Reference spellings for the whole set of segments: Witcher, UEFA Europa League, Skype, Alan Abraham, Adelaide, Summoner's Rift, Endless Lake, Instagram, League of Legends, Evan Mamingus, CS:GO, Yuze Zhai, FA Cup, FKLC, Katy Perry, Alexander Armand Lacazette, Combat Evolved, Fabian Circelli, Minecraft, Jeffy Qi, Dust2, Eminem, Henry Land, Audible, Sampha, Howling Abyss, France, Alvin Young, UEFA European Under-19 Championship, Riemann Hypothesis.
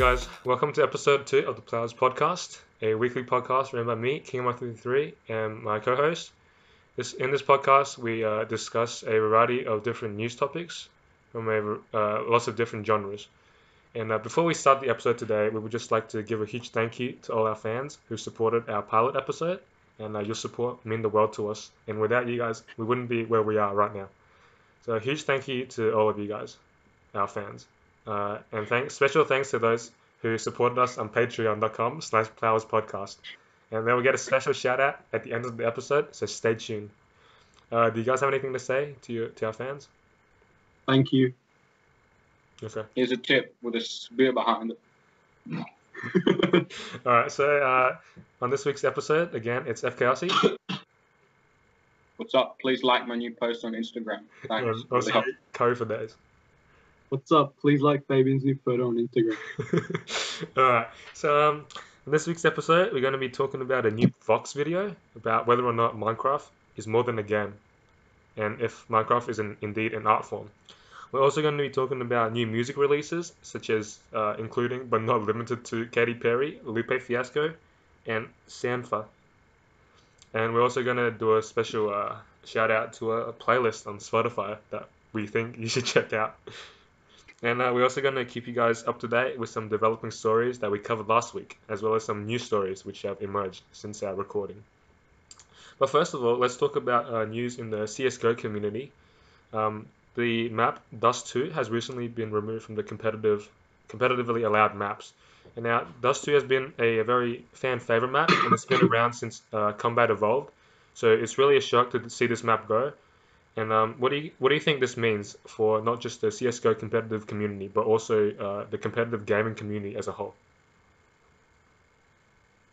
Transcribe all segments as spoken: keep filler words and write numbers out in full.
guys, welcome to episode two of the Plowers Podcast, a weekly podcast run by me, Kingemon three three three, and my co-host. This, in this podcast, we uh, discuss a variety of different news topics from a, uh, lots of different genres. And uh, before we start the episode today, we would just like to give a huge thank you to all our fans who supported our pilot episode, and uh, your support meant the world to us, and without you guys, we wouldn't be where we are right now. So a huge thank you to all of you guys, our fans. Uh, and thanks, special thanks to those who supported us on patreon.com slash Plowers Podcast. And then we'll get a special shout out at the end of the episode, so stay tuned. Uh, do you guys have anything to say to your, to our fans? Thank you. Okay. Here's a tip with a spear behind it. Alright, so uh, on this week's episode, again, it's F K L C. What's up? Please like my new post on Instagram. Thanks. What's up, Co for days. What's up? Please like Fabian's new photo on Instagram. Alright, so um, in this week's episode, we're going to be talking about a new Vox video about whether or not Minecraft is more than a game, and if Minecraft is an, indeed an art form. We're also going to be talking about new music releases, such as uh, including, but not limited to, Katy Perry, Lupe Fiasco, and Sampha. And we're also going to do a special uh, shout out to a, a playlist on Spotify that we think you should check out. And uh, we're also going to keep you guys up to date with some developing stories that we covered last week, as well as some new stories which have emerged since our recording. But first of all, let's talk about uh, news in the C S G O community. Um, the map Dust two has recently been removed from the competitive, competitively allowed maps. And now Dust two has been a, a very fan favorite map, and it's been around since uh, Combat Evolved. So it's really a shock to see this map go. And um, what do you what do you think this means for not just the C S G O competitive community, but also uh, the competitive gaming community as a whole?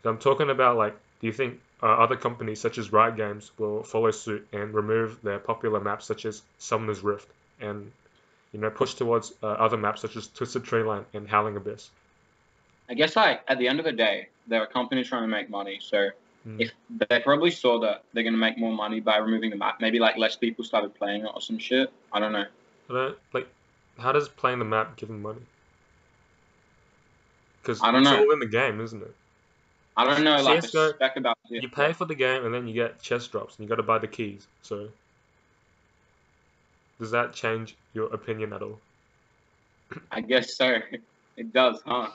So I'm talking about, like, do you think uh, other companies such as Riot Games will follow suit and remove their popular maps such as Summoner's Rift, and, you know, push towards uh, other maps such as Twisted Tree Line and Howling Abyss? I guess, like, at the end of the day, there are companies trying to make money, so. If they probably saw that they're going to make more money by removing the map. Maybe, like, less people started playing it or some shit. I don't know. I don't, like, how does playing the map give them money? Because it's know. all in the game, isn't it? I don't know. Like, C S G O, spec about it. You pay for the game and then you get chest drops and you got to buy the keys. So, does that change your opinion at all? I guess so. It does, huh?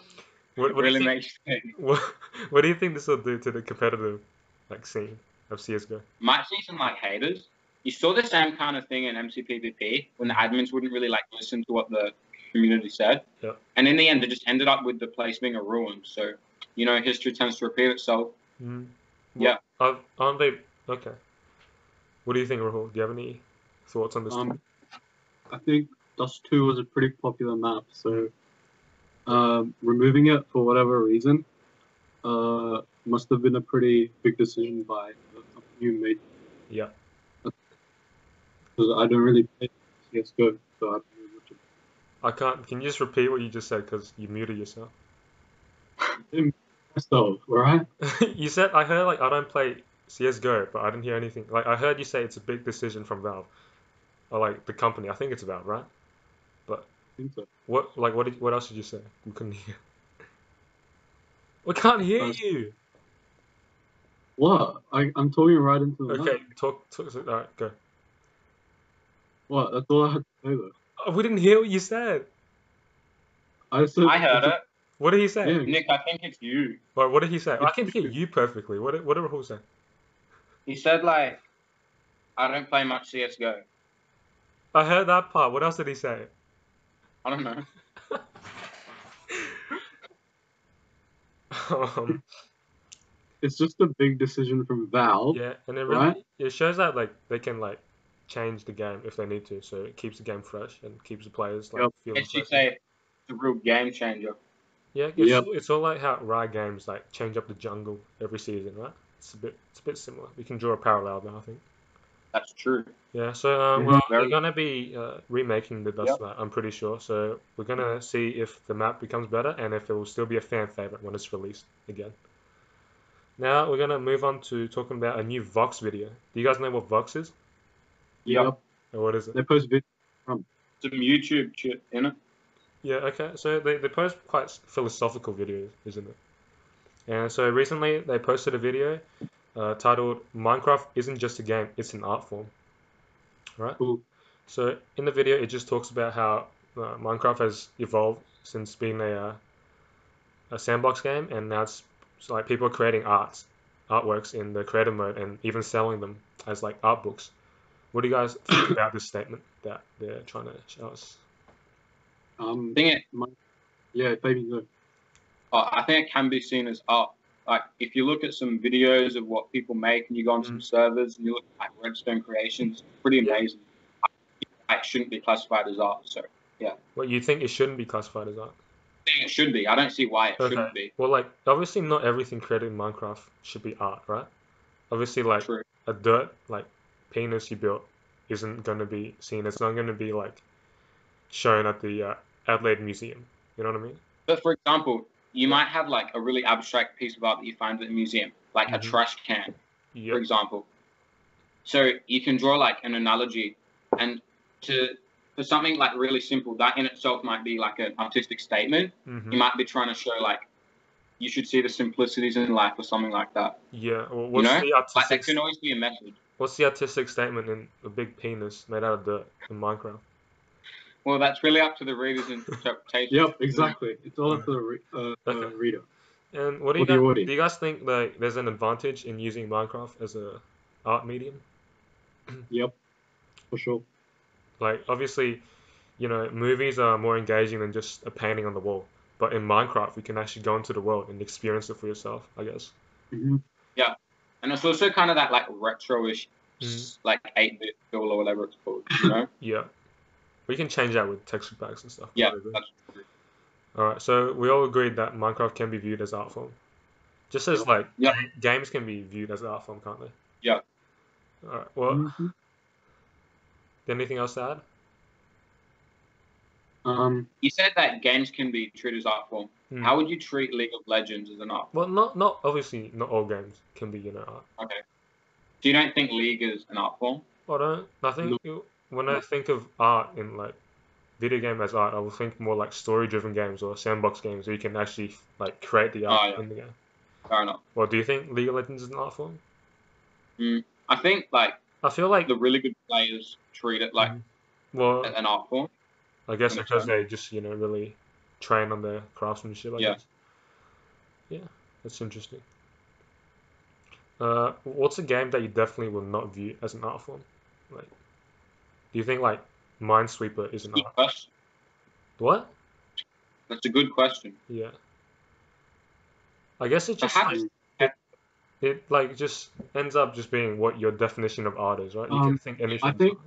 What, what, really do you think, makes sense. What, what do you think this will do to the competitive, like, scene of C S G O? Might see some, like, haters. You saw the same kind of thing in M C P V P when the admins wouldn't really, like, listen to what the community said. Yeah. And in the end, they just ended up with the place being a ruin. So, you know, history tends to repeat itself. Mm. Well, yeah. I've, aren't they... Okay. What do you think, Rahul? Do you have any thoughts on this? Um, I think Dust two was a pretty popular map, so... Um, removing it for whatever reason uh, must have been a pretty big decision by you made. Yeah. Because I don't really play C S G O, so I don't really watch it. I can't. Can you just repeat what you just said? Because you muted yourself. I didn't mute myself, alright? You said, I heard, like, I don't play C S G O, but I didn't hear anything. Like, I heard you say it's a big decision from Valve. Or, like, the company. I think it's Valve, right? But... I think so. What, like, what did, what else did you say? We couldn't hear. We can't hear was... you. What? I, I'm talking right into the Okay, mic. talk, talk, all right, go. What? That's all I had to say, though. Oh, we didn't hear what you said. I said. I heard it. What did he say? Yeah. Nick, I think it's you. Right, what did he say? It's I can you. hear you perfectly. What did, what did Rahul say? He said, like, I don't play much C S G O. I heard that part. What else did he say? I don't know. um, it's just a big decision from Valve. Yeah, and it really right? it shows that, like, they can, like, change the game if they need to, so it keeps the game fresh and keeps the players, like, yep. feeling fresh. Say it's a real game changer. Yeah, it's, yep. it's all like how Riot Games, like, change up the jungle every season, right? It's a bit, it's a bit similar. We can draw a parallel now, I think. That's true. Yeah, so um, well, they're going to be uh, remaking the Dust yep. map, I'm pretty sure. So we're going to see if the map becomes better and if it will still be a fan favorite when it's released again. Now we're going to move on to talking about a new Vox video. Do you guys know what Vox is? Yep. Or what is it? They post videos from some YouTube shit, innit? Yeah, okay. So they, they post quite philosophical videos, isn't it? And so recently they posted a video uh, titled Minecraft isn't just a game, it's an art form. Right? Ooh. So in the video, it just talks about how uh, Minecraft has evolved since being a, uh, a sandbox game, and now it's, it's like people are creating arts, artworks in the creative mode and even selling them as like art books. What do you guys think about this statement that they're trying to show us? Um, Dang it. My, yeah, baby, look. Uh, I think it can be seen as art. Like, if you look at some videos of what people make and you go on mm. some servers and you look at like Redstone Creations, it's pretty yeah. amazing. I, it shouldn't be classified as art, so, yeah. Well, you think it shouldn't be classified as art? I think it should be. I don't see why it okay. shouldn't be. Well, like, obviously not everything created in Minecraft should be art, right? Obviously, like, True. a dirt, like, penis you built isn't going to be seen. It's not going to be, like, shown at the uh, Adelaide Museum. You know what I mean? But, for example... You might have, like, a really abstract piece of art that you find at a museum, like mm-hmm. a trash can, yep. for example. So you can draw, like, an analogy. And to for something, like, really simple, that in itself might be, like, an artistic statement. Mm-hmm. You might be trying to show, like, you should see the simplicities in life or something like that. Yeah. Well, what's you know? the artistic... Like, there can always be a method. What's the artistic statement in a big penis made out of dirt in Minecraft? Well, that's really up to the reader's interpretation. Yep, exactly. It's all up to the re uh, okay. uh, reader. And what do you, what guys, do you guys think like there's an advantage in using Minecraft as a art medium? Yep, for sure. Like, obviously, you know, movies are more engaging than just a painting on the wall. But in Minecraft, you can actually go into the world and experience it for yourself, I guess. Mm-hmm. Yeah, and it's also kind of that, like, retro-ish, mm-hmm. like, eight-bit feel or whatever it's called, you know? Yeah. We can change that with texture packs and stuff. Yeah, that's true. All right, so we all agreed that Minecraft can be viewed as art form. Just as, like, yeah. games can be viewed as art form, can't they? Yeah. All right, well, mm-hmm. anything else to add? Um, you said that games can be treated as art form. Mm. How would you treat League of Legends as an art form? Well, not, not obviously, not all games can be, you know, art. Okay. Do you don't think League is an art form? I don't. I think... No. When I think of art in, like, video game as art, I will think more, like, story-driven games or sandbox games where you can actually, like, create the art oh, yeah. in the game. Fair enough. Well, do you think League of Legends is an art form? Mm, I think, like, I feel like the really good players treat it, like, well, an art form. I guess because they just, you know, really train on their craftsmanship, I yeah. guess. Yeah, that's interesting. Uh, what's a game that you definitely will not view as an art form? Like... Do you think, like, Minesweeper is an art? Question. What? That's a good question. Yeah. I guess it just, like, it, it, like, just ends up just being what your definition of art is, right? You um, can think anything. I think,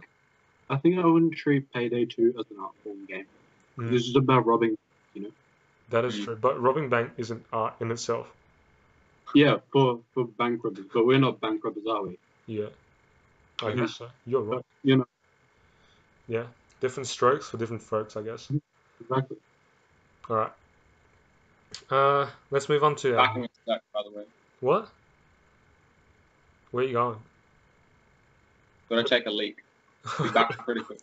I think I wouldn't treat Payday two as an art form game. Mm. This is about robbing, you know? That is mm. true, but robbing bank isn't art in itself. Yeah, for, for bank robbers, but we're not bank robbers, are we? Yeah. I yeah. guess so. You're right. But, you know. Yeah, different strokes for different folks, I guess. Exactly. All right. Uh, let's move on to... Uh, Back in stack, by the way. What? Where are you going? Gotta take a leak. Be back pretty quick.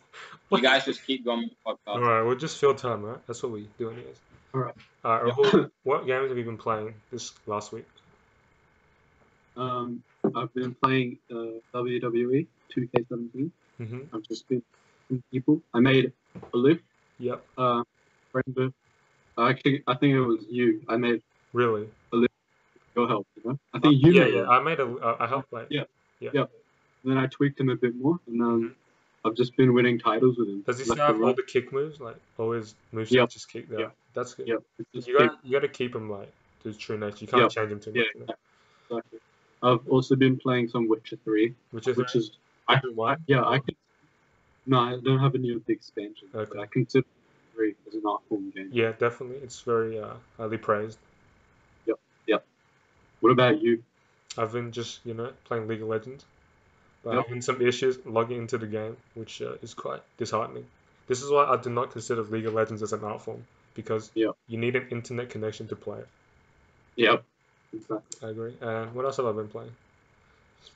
You guys just keep going with the podcast. All right, we'll just fill time, right? That's what we do anyways. All right. All right, yeah. Rahul, what games have you been playing this last week? Um, I've been playing uh, W W E two K seventeen. Mm-hmm. I've just been... people. I made a loop. Yep. Uh, friend, uh, actually, I think it was you. I made really a loop. Your help, you know. I think uh, you. Yeah, made yeah. It. I made a. Uh, I helped. Like. Yeah. Yeah. yeah. Then I tweaked him a bit more, and um, I've just been winning titles with him. Does he still have all the kick moves? Like always moves yep. just kick. Yeah. Yep. That's good. Yep. You got. You got to keep him like to true nature. You can't yep. change him too much. Yeah. yeah. Exactly. I've also been playing some Witcher three. Witcher three. Which is. I can. Yeah, I can. No, I don't have any of the expansion. Okay. I consider it very, as an art form game. Yeah, definitely. It's very uh, highly praised. Yep, yep. What about you? I've been just, you know, playing League of Legends. But yep. I've been some issues logging into the game, which uh, is quite disheartening. This is why I do not consider League of Legends as an art form, because yep. you need an internet connection to play it. Yep, exactly. I agree. And what else have I been playing?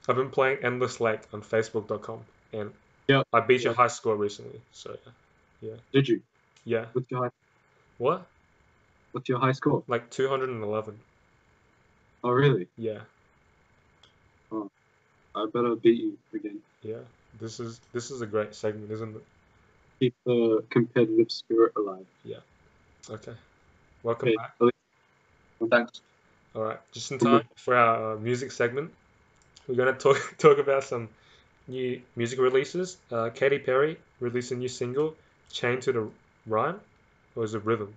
I've been playing Endless Lake on Facebook dot com, and... Yeah, I beat yeah. your high score recently, so yeah. Did you? Yeah. With your high What? What's your high score? Like two hundred eleven. Oh, really? Yeah. Oh, I better beat you again. Yeah, this is this is a great segment, isn't it? Keep the competitive spirit alive. Yeah. Okay. Welcome okay. back. Well, thanks. All right, just in time for our music segment, we're going to talk talk about some new music releases. Uh, Katy Perry released a new single, Chained to the Rhyme, or is it Rhythm?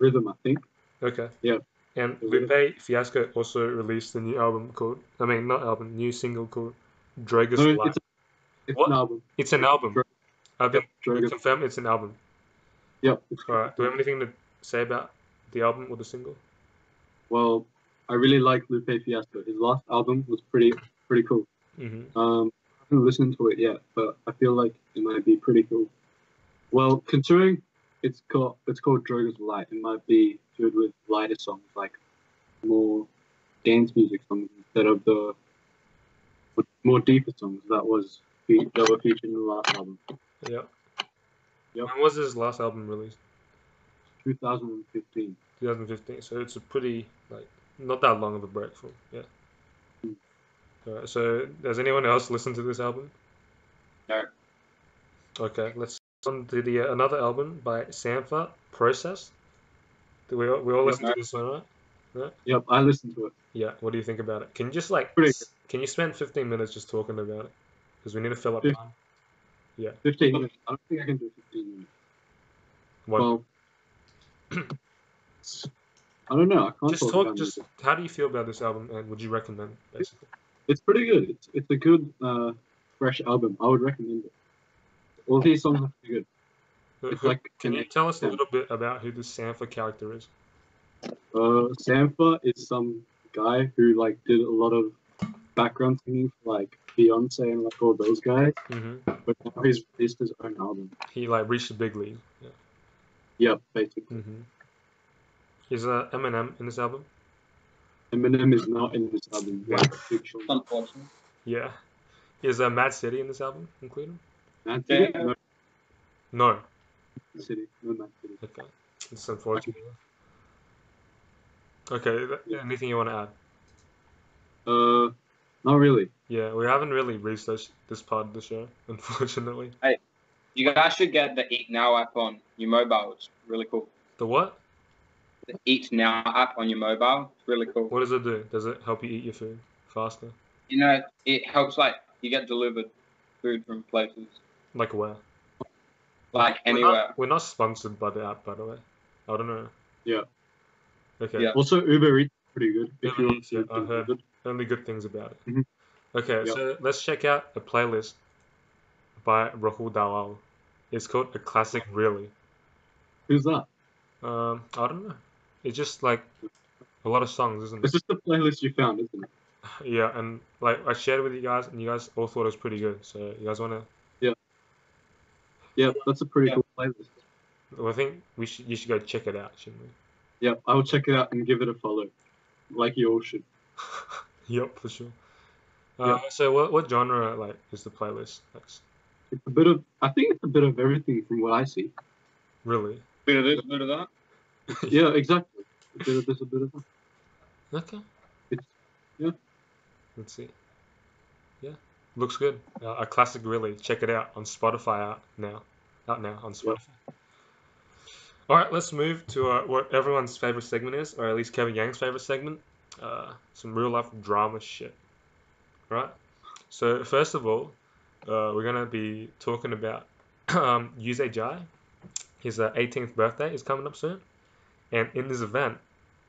Rhythm, I think. Okay. Yeah. And Lupe Fiasco also released a new album called, I mean, not album, new single called Dragus no, Life. It's, a, it's what? an album. It's an album. Dra- I've been yep, confirmed it's an album. Yep. All right, do you have anything to say about the album or the single? Well, I really like Lupe Fiasco. His last album was pretty pretty cool. Mm-hmm. Um, I haven't listened to it yet, but I feel like it might be pretty cool. Well, considering it's called it's called Droga's Light, it might be good with lighter songs, like more dance music songs instead of the more deeper songs that was that were featured in the last album. Yeah. Yep. When was his last album released? twenty fifteen. twenty fifteen, so it's a pretty, like, not that long of a break from, yeah. Mm. Alright, so does anyone else listen to this album? No. Okay, let's on to the uh, another album by Sampha, Process. Do we all, we all yep, listen no. to this one, right? No? Yep, I listened to it. Yeah, what do you think about it? Can you just, like, pretty s- can you spend fifteen minutes just talking about it? Because we need to fill up fifteen time. Yeah. fifteen minutes. I don't think I can do fifteen minutes. What? Well, I don't know. I can't just talk. talk about just music. How do you feel about this album, and would you recommend it? Basically, it's pretty good. It's it's a good, uh, fresh album. I would recommend it. All these songs are pretty good. It's who, like, can you tell us Sampha. a little bit about who this Sampha character is? Uh, Sampha is some guy who like did a lot of background singing for like Beyonce and like all those guys, mm-hmm. but now he's released his own album. He like reached the big league. Yeah. Yeah, basically. Mm-hmm. Is uh, Eminem in this album? Eminem is not in this album. Yeah. Unfortunately. Yeah. Is uh, Mad City in this album included? Mad City? Yeah. No. No. Mad City. No Mad City. Okay. It's unfortunate. Okay. That, yeah. Anything you want to add? Uh, not really. Yeah, we haven't really researched this part of the show, unfortunately. Hey, you guys should get the Eat Now app on your mobile. It's really cool. The what? The Eat Now app on your mobile. It's really cool. What does it do? Does it help you eat your food faster? You know, it helps, like, you get delivered food from places. Like where? Like anywhere. We're not, we're not sponsored by the app, by the way. I don't know. Yeah. Okay. Yeah. Also, Uber Eats is pretty good. If Uber Eats, yeah, I've heard only good things about it. Mm-hmm. Okay, yep. So let's check out a playlist by Rahul Dalal. It's called A Classic Really. Who's that? Um, I don't know. It's just like a lot of songs, isn't it? It's just the playlist you found, isn't it? Yeah, and like I shared with you guys, and you guys all thought it was pretty good. So you guys wanna? Yeah. Yeah, that's a pretty yeah. cool playlist. Well, I think we should. You should go check it out, shouldn't we? Yeah, I will check it out and give it a follow, like you all should. Yep, for sure. Uh, yeah. So what what genre like is the playlist? That's... It's a bit of. I think it's a bit of everything from what I see. Really. Bit of this, bit of that. Yeah, exactly. A bit of this, a bit of that. Okay. It's, yeah. Let's see. Yeah, looks good. Uh, A Classic Really. Check it out on Spotify. Out now. Out now on Spotify. Yeah. All right, let's move to our, what everyone's favorite segment is, or at least Kevin Yang's favorite segment. Uh, some real life drama shit. All right. So first of all, uh, we're gonna be talking about um, Yuze Zhai. His uh, eighteenth birthday is coming up soon, and in this event,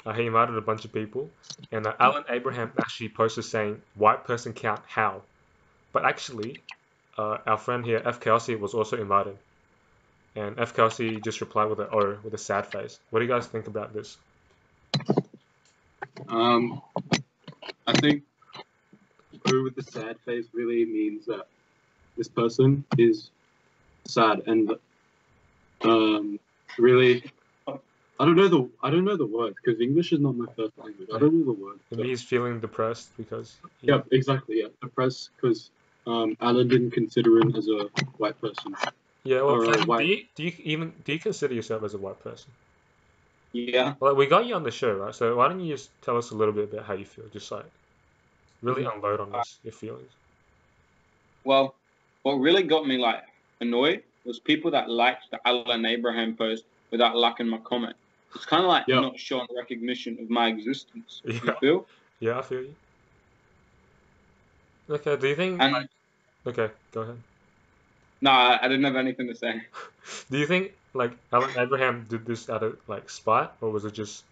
uh, he invited a bunch of people, and uh, Alan Abraham actually posted saying, white person count, how? But actually, uh, our friend here, F K L C, was also invited, and F K L C just replied with an O, with a sad face. What do you guys think about this? Um, I think O with the sad face really means that this person is sad, and Um, really, I don't know the I don't know the word because English is not my first language. I don't know the word. So. He's feeling depressed because. He... Yeah, exactly. Yeah, depressed because um, Alan didn't consider him as a white person. Yeah, well, or, uh, white... do you do you even do you consider yourself as a white person? Yeah. Like, we got you on the show, right? So why don't you just tell us a little bit about how you feel? Just like really unload on us your feelings. Well, what really got me like annoyed was people that liked the Alan Abraham post without liking my comment. It's kind of like yeah. not showing recognition of my existence. Yeah. You feel? Yeah, I feel you. Okay, do you think... And, like, okay, go ahead. No, nah, I didn't have anything to say. Do you think, like, Alan Abraham did this out of, like, spite? Or was it just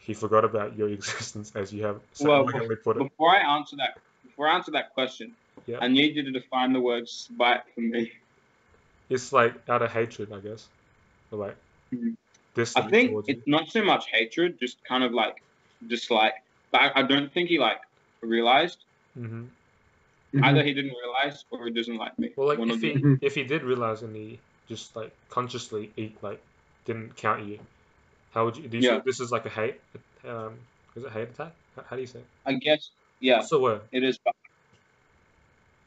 he forgot about your existence as you have... So well, before, put it? before I answer that, before I answer that question, yeah. I need you to define the word spite for me. It's, like, out of hatred, I guess. Or, like, mm-hmm. this. I think it's you. not so much hatred, just kind of, like, dislike. But I, I don't think he, like, realized... Mm-hmm. Either he didn't realize or he doesn't like me. Well, like if he them. if he did realize and he just like consciously he, like didn't count you, how would you? Do you yeah. think this is like a hate? Um, is it hate attack? How do you say it? I guess yeah. What's the word? It is.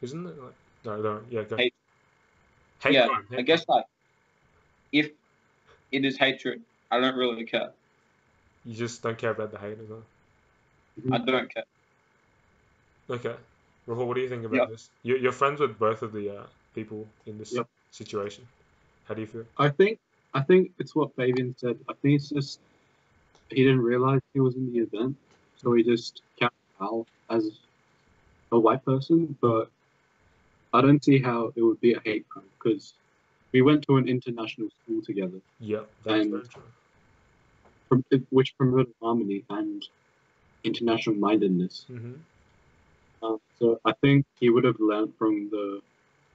Isn't it? Like, no, no, yeah, go. Hate. Hate yeah, crime, hate I guess crime. Like if it is hatred, I don't really care. You just don't care about the hate as well. I don't care. Okay. Rahul, what do you think about yep. this? You're, you're friends with both of the uh, people in this yep. situation. How do you feel? I think I think it's what Fabian said. I think it's just he didn't realize he was in the event, so he just counted Al as a white person. But I don't see how it would be a hate crime because we went to an international school together. Yeah, that's very true. From, which promoted harmony and international mindedness. Mm-hmm. Um, so I think he would have learned from the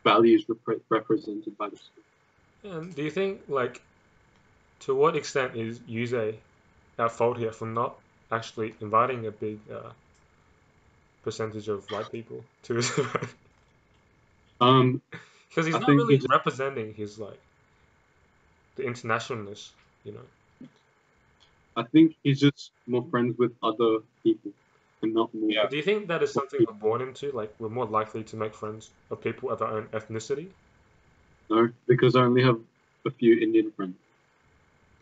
values rep- represented by the school. And do you think, like, to what extent is Yuze at fault here for not actually inviting a big uh, percentage of white people to his event? Um, because he's I not really he's... representing his like the internationalness, you know. I think he's just more friends with other people. Not yeah. Do you think that is something we're born into? Like, we're more likely to make friends of people of our own ethnicity? No, because I only have a few Indian friends.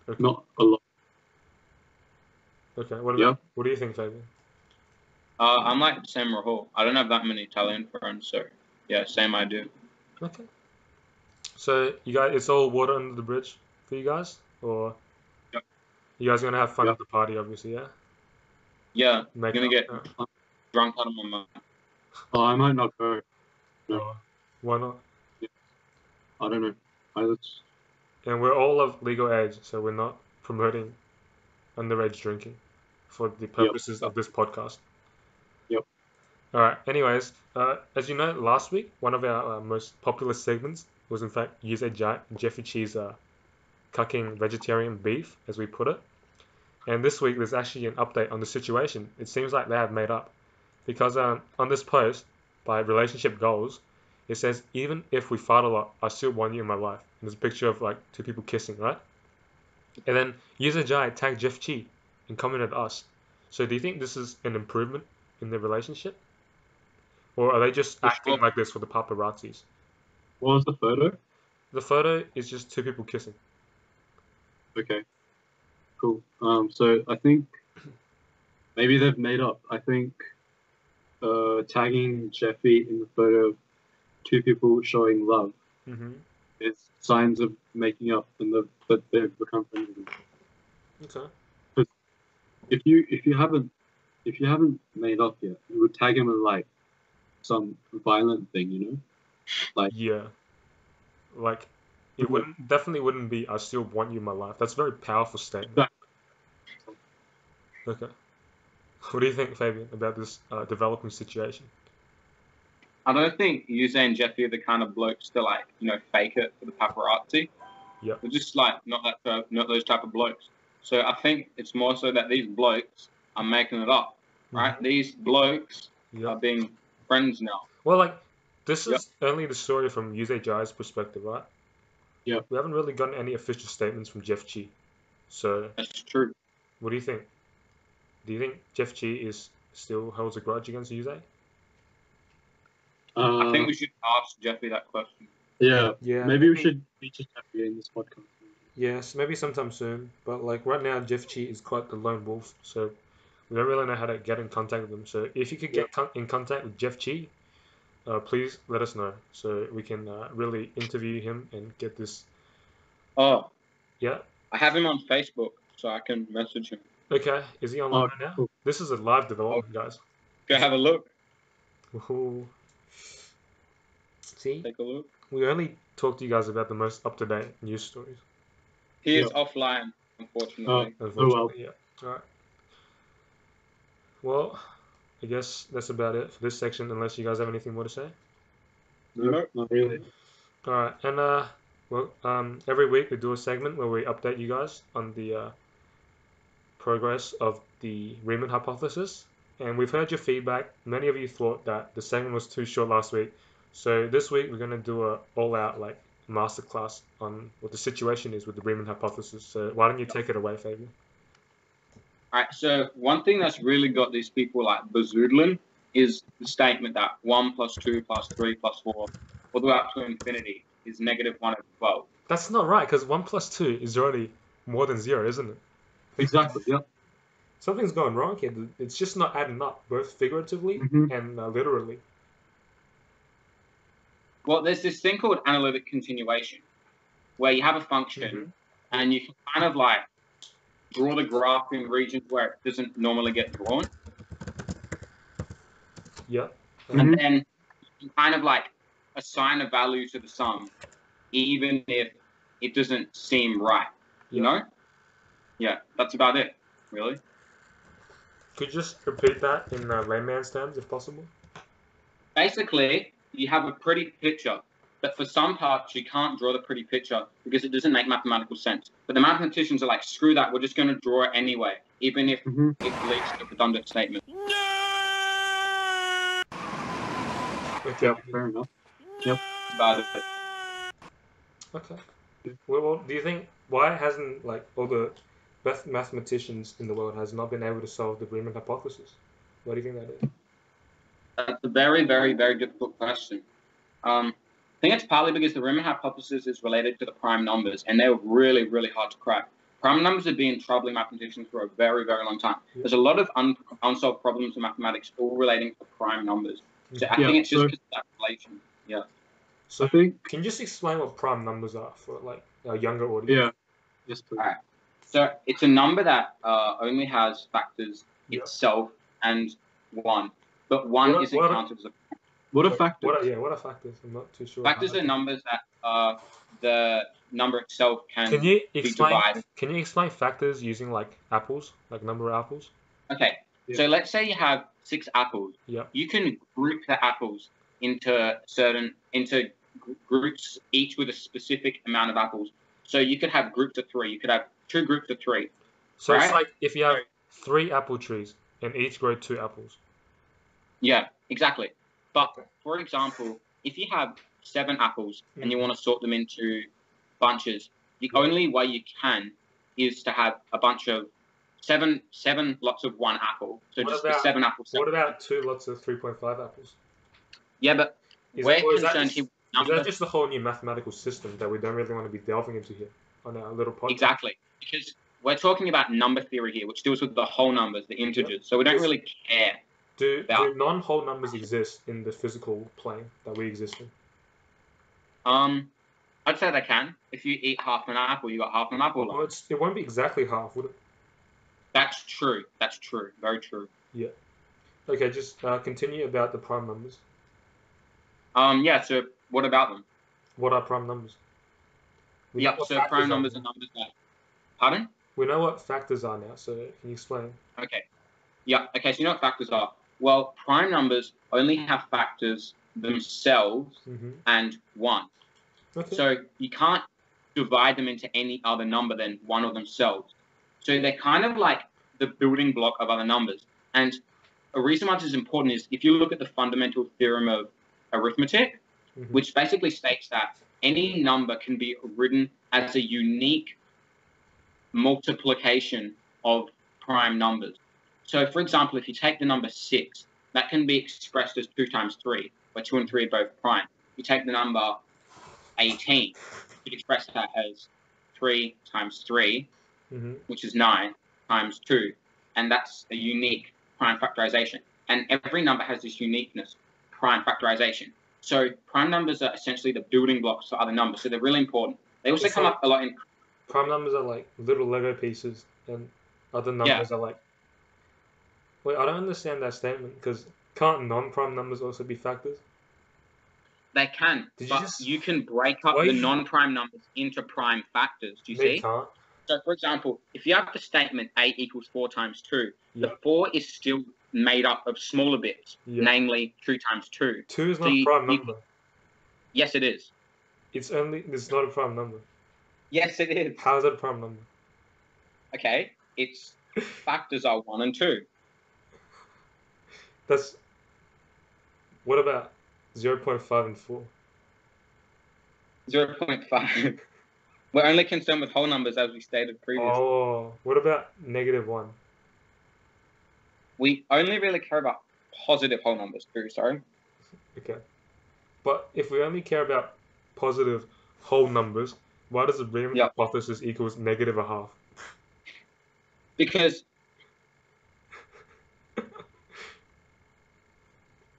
Okay. Not a lot. Okay, what, about, yeah. what do you think, Fabian? Uh, I'm like Sam Rahul. I don't have that many Italian friends, so yeah, same I do. Okay. So, you guys, it's all water under the bridge for you guys? Or yeah. you guys are going to have fun yeah. at the party, obviously, yeah? Yeah, I'm gonna get uh, drunk out of my mind. Oh, I might not go. No. Oh, why not? Yeah. I don't know. I just... And we're all of legal age, so we're not promoting underage drinking for the purposes yep. of this podcast. Yep. All right. Anyways, uh, as you know, last week one of our uh, most popular segments was in fact Yuze Zhai and Jeffy Qi's uh, cucking vegetarian beef, as we put it. And this week, there's actually an update on the situation. It seems like they have made up. Because um, on this post, by Relationship Goals, it says, even if we fight a lot, I still want you in my life. And there's a picture of, like, two people kissing, right? And then Yuze Zhai tagged Jeff Qi and commented us. So do you think this is an improvement in their relationship? Or are they just Which acting one? like this for the paparazzis? What was the photo? The photo is just two people kissing. Okay. Cool. Um, so I think maybe they've made up. I think uh, tagging Jeffy in the photo of two people showing love mm-hmm. is signs of making up and the, that they've become friends. Okay. But if you if you haven't if you haven't made up yet, you would tag him in like some violent thing, you know? Like yeah, like. It wouldn't definitely wouldn't be I still want you in my life. That's a very powerful statement. Okay. What do you think, Fabian, about this uh, developing situation? I don't think Yuze and Jeffy are the kind of blokes to like, you know, fake it for the paparazzi. Yeah. They're just like not that not those type of blokes. So I think it's more so that these blokes are making it up. Right? Mm-hmm. These blokes yep. are being friends now. Well, like this is yep. only the story from Yuze Zhai's perspective, right? Yeah, we haven't really gotten any official statements from Jeff Qi, so that's true. What do you think? Do you think Jeff Qi is still holds a grudge against Yuze? Uh, I think we should ask Jeffy that question. Yeah, yeah. Maybe we should feature Jeffy in this podcast. Yes, maybe sometime soon. But like right now, Jeffy Qi is quite the lone wolf, so we don't really know how to get in contact with him. So if you could get yeah. in contact with Jeffy Qi, uh, please let us know so we can uh, really interview him and get this. Oh. Yeah. I have him on Facebook, so I can message him. Okay. Is he online oh, now? Cool. This is a live development, oh. guys. Go have a look. Ooh. See? Take a look. We only talk to you guys about the most up-to-date news stories. He is yeah. offline, unfortunately. Oh, unfortunately, oh well. yeah. All right. Well, I guess that's about it for this section, unless you guys have anything more to say. No, not really. All right, and uh, well, um, every week we do a segment where we update you guys on the uh, progress of the Riemann hypothesis, and we've heard your feedback. Many of you thought that the segment was too short last week, so this week we're gonna do a all-out like masterclass on what the situation is with the Riemann hypothesis. So why don't you take it away, Fabian? All right, so one thing that's really got these people like bezoodling is the statement that one plus two plus three plus four, all the way up to infinity, is negative one over twelve. That's not right, because one plus two is already more than zero, isn't it? Exactly, yeah. Something's going wrong here. It's just not adding up, both figuratively mm-hmm. and uh, literally. Well, there's this thing called analytic continuation, where you have a function, mm-hmm. and you can kind of like draw the graph in regions where it doesn't normally get drawn. Yeah. Mm-hmm. And then you kind of like assign a value to the sum, even if it doesn't seem right, you yeah. know? Yeah, that's about it, really. Could you just repeat that in uh, layman's terms, if possible? Basically, you have a pretty picture, but for some parts, you can't draw the pretty picture because it doesn't make mathematical sense. But the mathematicians are like, screw that, we're just going to draw it anyway, even if mm-hmm. it leads to a redundant statement. No! Okay, yep, fair enough. Yep. About it. Okay. Well, do you think, why hasn't, like, all the best mathematicians in the world has not been able to solve the Riemann hypothesis? What do you think that is? That's a very, very, very difficult question. Um... I think it's partly because the Riemann hypothesis is related to the prime numbers, and they were really, really hard to crack. Prime numbers have been troubling mathematicians for a very, very long time. Yeah. There's a lot of un unsolved problems in mathematics, all relating to prime numbers. So I yeah, think it's just so, because of that relation. Yeah. So I think, can you just explain what prime numbers are for like a younger audience? Yeah. Yes, please. All right. So it's a number that uh, only has factors yeah. itself and one, but one what, isn't what, counted as a What are factors? What are, yeah, what are factors? I'm not too sure. Factors are numbers that uh, the number itself can, can you explain, be divided. Can you explain factors using like apples, like number of apples? Okay, yeah. So let's say you have six apples. Yeah. You can group the apples into certain into groups, each with a specific amount of apples. So you could have groups of three. You could have two groups of three. So right? It's like if you have three apple trees and each grow two apples. Yeah, exactly. But, for example, if you have seven apples mm. and you want to sort them into bunches, the yeah. only way you can is to have a bunch of seven seven lots of one apple. So what just about, seven apples. What about two lots of three point five apples? Yeah, but is we're that, concerned... Is that, just, is that just the whole new mathematical system that we don't really want to be delving into here on our little podcast? Exactly, because we're talking about number theory here, which deals with the whole numbers, the integers, yeah. so we don't really care. Do, do non-whole numbers exist in the physical plane that we exist in? Um, I'd say they can. If you eat half an apple, you got half an apple. Well, it's, it won't be exactly half, would it? That's true. That's true. Very true. Yeah. Okay, just uh, continue about the prime numbers. Um, yeah, so what about them? What are prime numbers? We yeah, so prime numbers are numbers that... Pardon? We know what factors are now, so can you explain? Okay. Yeah, okay, so you know what factors are. Well, prime numbers only have factors themselves mm-hmm. and one. Okay. So you can't divide them into any other number than one or themselves. So they're kind of like the building block of other numbers. And a reason why this is important is if you look at the fundamental theorem of arithmetic, mm-hmm. which basically states that any number can be written as a unique multiplication of prime numbers. So, for example, if you take the number six, that can be expressed as two times three, where two and three are both prime. You take the number eighteen, you could express that as three times three, mm-hmm. which is nine, times two. And that's a unique prime factorization. And every number has this uniqueness, prime factorization. So prime numbers are essentially the building blocks for other numbers. So they're really important. They also it's come like, up a lot in... Prime numbers are like little Lego pieces and other numbers yeah. are like... Wait, I don't understand that statement because can't non-prime numbers also be factors? They can, Did but you, just... you can break up Why the you... non-prime numbers into prime factors. Do you they see? Can't. So, for example, if you have the statement eight equals four times two, yep. the four is still made up of smaller bits, yep. namely two times two. Two is so not you, a prime number. You, yes, it is. It's only. It's not a prime number. Yes, it is. How is it a prime number? Okay, its factors are one and two. That's. What about zero point five and four? zero point five. We're only concerned with whole numbers, as we stated previously. Oh, what about negative one? We only really care about positive whole numbers, too, sorry. Okay. But if we only care about positive whole numbers, why does the Riemann yep. hypothesis equals negative a half? Because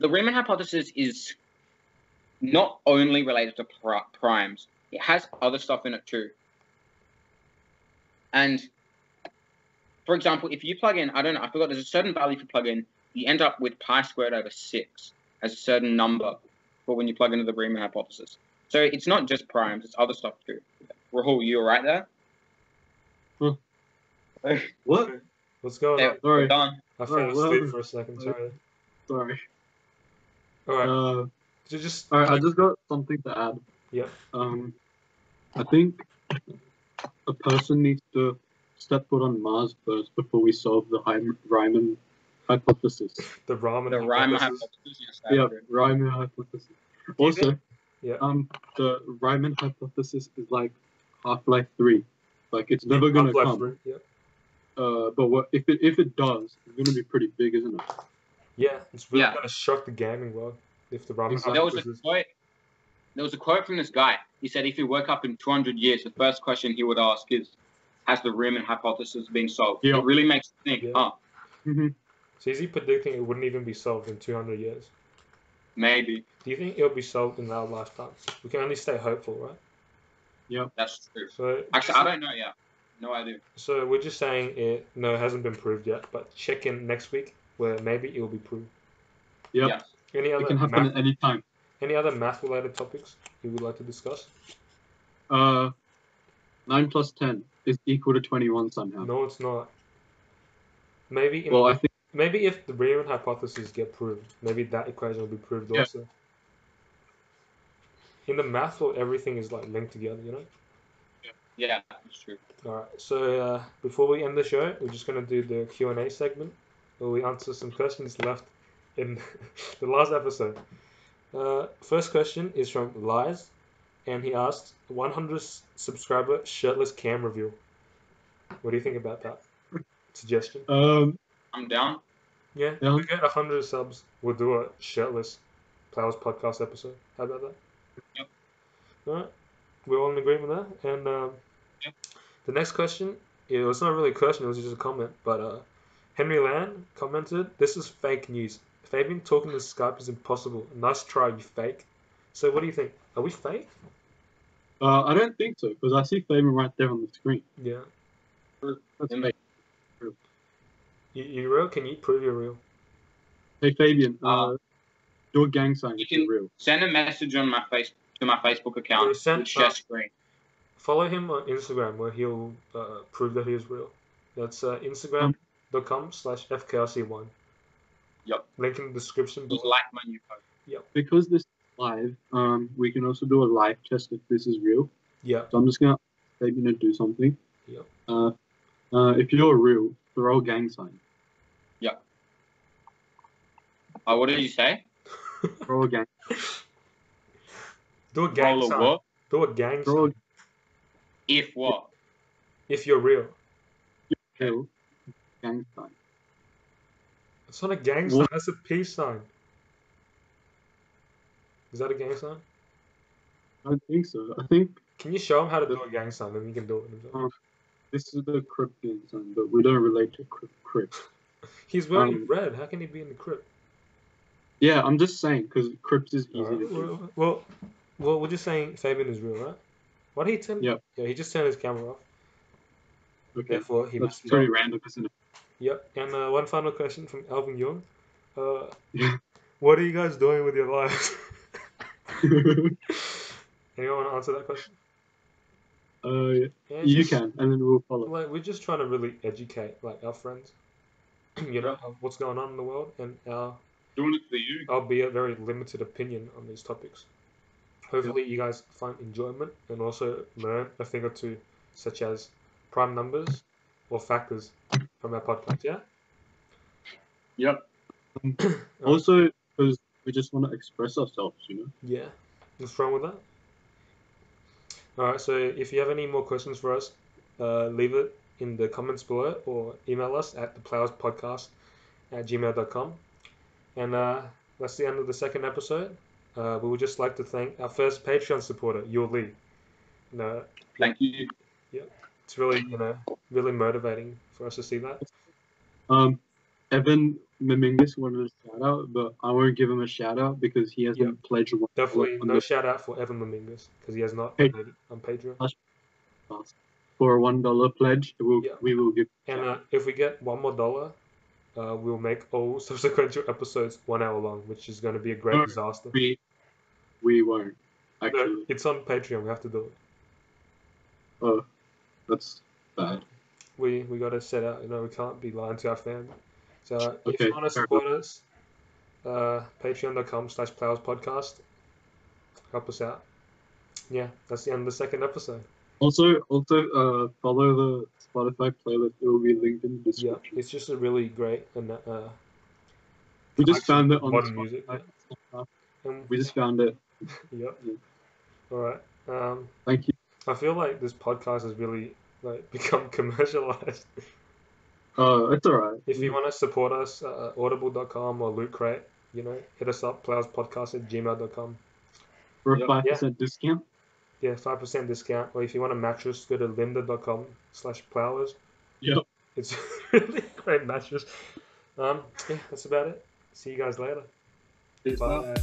the Riemann hypothesis is not only related to pr primes. It has other stuff in it too. And, for example, if you plug in, I don't know, I forgot, there's a certain value if you plug in, you end up with pi squared over six as a certain number for when you plug into the Riemann hypothesis. So it's not just primes, it's other stuff too. Rahul, you were right there? Huh. What? What's going there, on? Sorry. We're done. I fell asleep for a second, sorry. Sorry. Alright. Uh, just... Alright, I just got something to add. Yeah. Um, I think a person needs to step foot on Mars first before we solve the Riemann hypothesis. The Riemann the hypothesis. hypothesis. Yeah, Riemann hypothesis. Also, yeah. um, the Riemann hypothesis is like Half-Life three. Like it's never yeah, gonna come. Yeah. Uh, but what if it if it does, it's gonna be pretty big, isn't it? Yeah, it's really yeah. gonna shock the gaming world if the Riemann exactly. hypothesis. There was a quote from this guy. He said if he woke up in two hundred years, the first question he would ask is, has the Riemann hypothesis been solved? Yeah. It really makes you think, yeah. huh? Mm-hmm. So is he predicting it wouldn't even be solved in two hundred years? Maybe. Do you think it'll be solved in our lifetime? We can only stay hopeful, right? Yeah. That's true. So, actually, I don't know yet. No idea. So we're just saying it, no, it hasn't been proved yet, but check in next week where maybe it'll be proved. Yep. Yeah. Any other it can happen at any time. Any other math-related topics you would like to discuss? Uh, nine plus ten is equal to twenty-one somehow. No, it's not. Maybe. Well, I think maybe if the Riemann hypothesis get proved, maybe that equation will be proved yeah. also. In the math world, everything is like linked together, you know. Yeah, yeah, that's true. All right. So uh, before we end the show, we're just gonna do the Q and A segment where we answer some questions left in the last episode. Uh, first question is from Lies, and he asks, one hundred subscriber shirtless cam reveal. What do you think about that suggestion? Um, I'm down. Yeah, down. If we get one hundred subs, we'll do a shirtless Plowers podcast episode. How about that? Yep. Alright, we're all in agreement with that. And um, yep. the next question, it was not really a question, it was just a comment, but uh, Henry Land commented, "This is fake news. Fabian talking to Skype is impossible. Nice try, you fake." So what do you think? Are we fake? Uh, I don't think so, because I see Fabian right there on the screen. Yeah. That's yeah. fake. You, you real? Can you prove you're real? Hey, Fabian, uh, uh, do a gang sign you if you're real. Send a message on my face to my Facebook account. Send, share uh, screen. Follow him on Instagram, where he'll uh, prove that he is real. That's uh, instagram.com slash FKLC1. Yep. Link in the description below. Like my new post. Yep. Because this is live, um, we can also do a live test if this is real. Yeah. So I'm just gonna maybe gonna do something. Yep. Uh, uh, if you're real, throw a gang sign. Yep. Uh, what did you say? Throw a gang. Do a gang Roll sign. A what? Do a gang throw sign. A... If what? If you're real. If you're real, gang sign. It's not a gang sign, that's a peace sign. Is that a gang sign? I think so. I think Can you show him how to build a gang sign, and he can do it himself? Uh, this is the crypt gang sign, but we don't relate to crypt. crypt. He's wearing um, red. How can he be in the crypt? Yeah, I'm just saying, because crypt is easy right. to do. Well, well, we're just saying Saban is real, right? Why did he turn? Yep. Yeah, he just turned his camera off. Okay. Therefore, he That's must pretty random, isn't it? Yep. And uh, one final question from Alvin Young. Uh, yeah. What are you guys doing with your lives? Anyone want to answer that question? Uh, yeah, yeah, you just, can, and then we'll follow. Like, we're just trying to really educate, like, our friends, you know, yeah. what's going on in the world, and our. Doing it for you. I'll be a very limited opinion on these topics. Hopefully, yeah. you guys find enjoyment and also learn a thing or two, such as prime numbers or factors from our podcast. Yeah. Yep. Um, also, because we just want to express ourselves, you know. Yeah. What's wrong with that? All right. So, if you have any more questions for us, uh, leave it in the comments below or email us at the plowers podcast at gmail dot com. And uh, that's the end of the second episode. Uh, we would just like to thank our first Patreon supporter, Yuze Zhai. You know, thank you. Yeah, it's really, you know, really motivating for us to see that. Um, Evan Mamingus wanted a shout out, but I won't give him a shout out because he hasn't yep. pledged one. Definitely no the... shout out for Evan Mamingus because he has not paid on Patreon. For a one dollar pledge, we'll, yeah. we will give. And uh, if we get one more dollar. Uh, we'll make all subsequent episodes one hour long, which is going to be a great no, disaster. We, we won't. Actually, no, it's on Patreon. We have to do it. Oh, that's bad. We we got to set out. You know, we can't be lying to our fans. So uh, okay, if you want to support enough. us, uh, patreon dot com slash plowers podcast. Help us out. Yeah, that's the end of the second episode. Also, also uh, follow the Spotify playlist. It will be linked in the description. Yeah, it's just a really great and uh, we just found it on modern Spotify. music. Yeah. And, we just found it. Yep. Yeah. All right. Um, Thank you. I feel like this podcast has really like become commercialized. Oh, uh, it's alright. If yeah. you want to support us, uh, audible dot com or Loot Crate, you know, hit us up. plowers podcast at gmail dot com. For a five yep. percent yeah. discount. Yeah, five percent discount. Or if you want a mattress, go to lynda dot com slash plowers. Yep. It's really great mattress. Um, yeah, that's about it. See you guys later. Peace. Bye.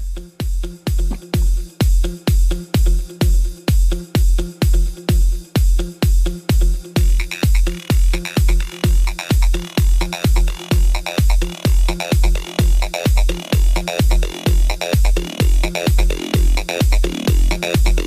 Bye.